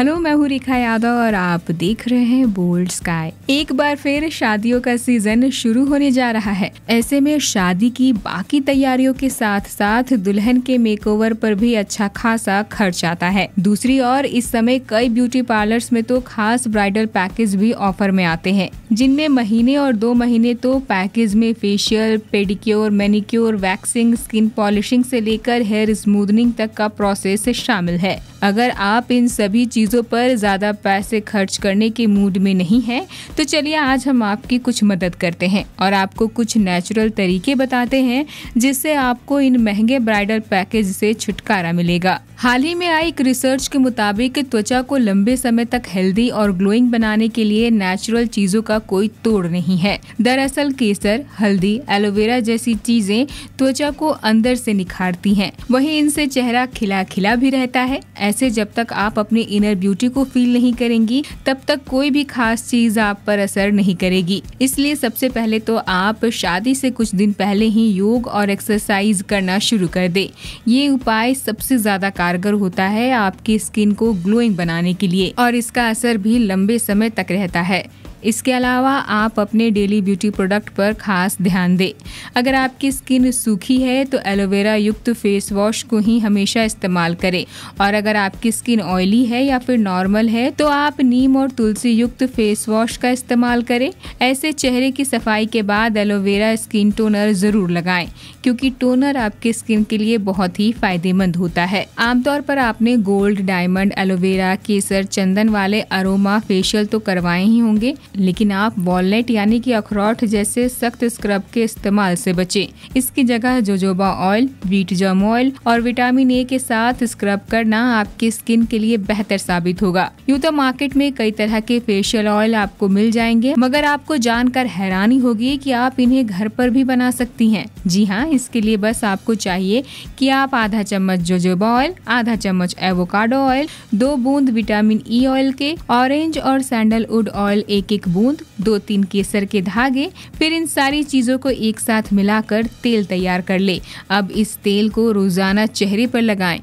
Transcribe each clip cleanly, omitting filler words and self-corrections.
Hello, मैं हूँ रेखा यादव और आप देख रहे हैं बोल्ड स्काई। एक बार फिर शादियों का सीजन शुरू होने जा रहा है। ऐसे में शादी की बाकी तैयारियों के साथ साथ दुल्हन के मेकओवर पर भी अच्छा खासा खर्च आता है। दूसरी ओर इस समय कई ब्यूटी पार्लर्स में तो खास ब्राइडल पैकेज भी ऑफर में आते हैं, जिनमें महीने और 2 महीने तो पैकेज में facial, pedicure, manicure, waxing, skin polishing से लेकर हेयर स्मूथनिंग तक का प्रोसेस शामिल है। अगर आप इन सभी चीज़ों पर ज़्यादा पैसे खर्च करने के मूड में नहीं हैं, तो चलिए आज हम आपकी कुछ मदद करते हैं और आपको कुछ नेचुरल तरीके बताते हैं जिससे आपको इन महंगे ब्राइडल पैकेज से छुटकारा मिलेगा। हाल ही में आई एक रिसर्च के मुताबिक त्वचा को लंबे समय तक हेल्दी और ग्लोइंग बनाने के लिए नेचुरल चीजों का कोई तोड़ नहीं है। दरअसल केसर, हल्दी, एलोवेरा जैसी चीजें त्वचा को अंदर से निखारती हैं, वहीं इनसे चेहरा खिला खिला भी रहता है। ऐसे जब तक आप अपने इनर ब्यूटी को फील नहीं करेंगी, तब तक कोई भी खास चीज आप पर असर नहीं करेगी। इसलिए सबसे पहले तो आप शादी से कुछ दिन पहले ही योग और एक्सरसाइज करना शुरू कर दे। ये उपाय सबसे ज्यादा कारगर होता है आपकी स्किन को ग्लोइंग बनाने के लिए और इसका असर भी लंबे समय तक रहता है। इसके अलावा आप अपने डेली ब्यूटी प्रोडक्ट पर खास ध्यान दें। अगर आपकी स्किन सूखी है तो एलोवेरा युक्त फेस वॉश को ही हमेशा इस्तेमाल करें और अगर आपकी स्किन ऑयली है या फिर नॉर्मल है तो आप नीम और तुलसी युक्त फेस वॉश का इस्तेमाल करें। ऐसे चेहरे की सफाई के बाद एलोवेरा स्किन टोनर ज़रूर लगाएं, क्योंकि टोनर आपके स्किन के लिए बहुत ही फायदेमंद होता है। आमतौर पर आपने गोल्ड, डायमंड, एलोवेरा, केसर, चंदन वाले अरोमा फेशियल तो करवाए ही होंगे, लेकिन आप वॉलनट यानी कि अखरोट जैसे सख्त स्क्रब के इस्तेमाल से बचें। इसकी जगह jojoba oil, wheat germ oil और विटामिन ए के साथ स्क्रब करना आपकी स्किन के लिए बेहतर साबित होगा। यूँ तो मार्केट में कई तरह के फेशियल ऑयल आपको मिल जाएंगे, मगर आपको जानकर हैरानी होगी कि आप इन्हें घर पर भी बना सकती हैं। जी हाँ, इसके लिए बस आपको चाहिए कि आप आधा चम्मच जोजोबा ऑयल, आधा चम्मच एवोकाडो ऑयल, 2 बूंद विटामिन ई ऑयल के, ऑरेंज और सैंडलवुड ऑयल एक बूंद, 2-3 केसर के धागे, फिर इन सारी चीजों को एक साथ मिलाकर तेल तैयार कर ले। अब इस तेल को रोजाना चेहरे पर लगाएं।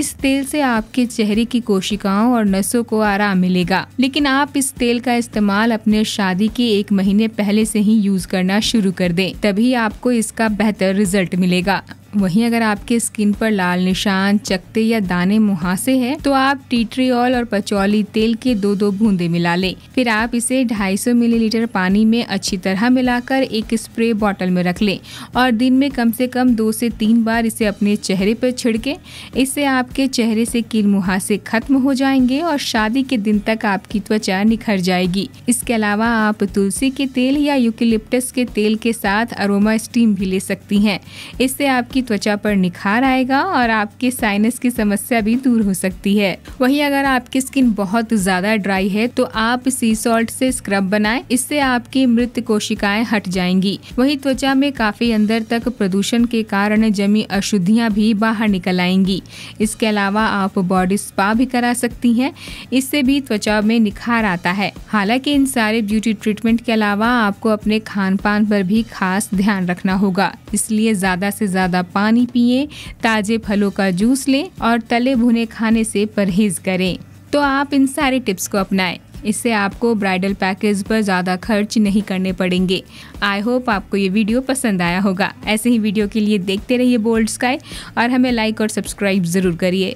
इस तेल से आपके चेहरे की कोशिकाओं और नसों को आराम मिलेगा, लेकिन आप इस तेल का इस्तेमाल अपने शादी के 1 महीने पहले से ही यूज करना शुरू कर दें, तभी आपको इसका बेहतर रिजल्ट मिलेगा। वहीं अगर आपके स्किन पर लाल निशान, चकते या दाने मुहासे हैं, तो आप टी ट्री ऑयल और पचौली तेल के 2-2 बूंदे मिला लें। फिर आप इसे 250 मिलीलीटर पानी में अच्छी तरह मिलाकर एक स्प्रे बॉटल में रख लें और दिन में कम से कम 2 से 3 बार इसे अपने चेहरे पर छिड़कें। इससे आपके चेहरे से कील मुहासे खत्म हो जाएंगे और शादी के दिन तक आपकी त्वचा निखर जाएगी। इसके अलावा आप तुलसी के तेल या यूकेलिप्टस के तेल के साथ अरोमा स्टीम भी ले सकती हैं। इससे आपकी त्वचा पर निखार आएगा और आपके साइनस की समस्या भी दूर हो सकती है। वहीं अगर आपकी स्किन बहुत ज्यादा ड्राई है तो आप सी सॉल्ट से स्क्रब बनाएं, इससे आपकी मृत कोशिकाएं हट जाएंगी। वहीं त्वचा में काफी अंदर तक प्रदूषण के कारण जमी अशुद्धियां भी बाहर निकल आएंगी। इसके अलावा आप बॉडी स्पा भी करा सकती हैं, इससे भी त्वचा में निखार आता है। हालांकि इन सारे ब्यूटी ट्रीटमेंट के अलावा आपको अपने खान पान पर भी खास ध्यान रखना होगा, इसलिए ज्यादा से ज्यादा पानी पिएं, ताजे फलों का जूस लें और तले भुने खाने से परहेज करें। तो आप इन सारे टिप्स को अपनाएं, इससे आपको ब्राइडल पैकेज पर ज़्यादा खर्च नहीं करने पड़ेंगे। आई होप आपको ये वीडियो पसंद आया होगा। ऐसे ही वीडियो के लिए देखते रहिए बोल्ड स्काई और हमें लाइक और सब्सक्राइब ज़रूर करिए।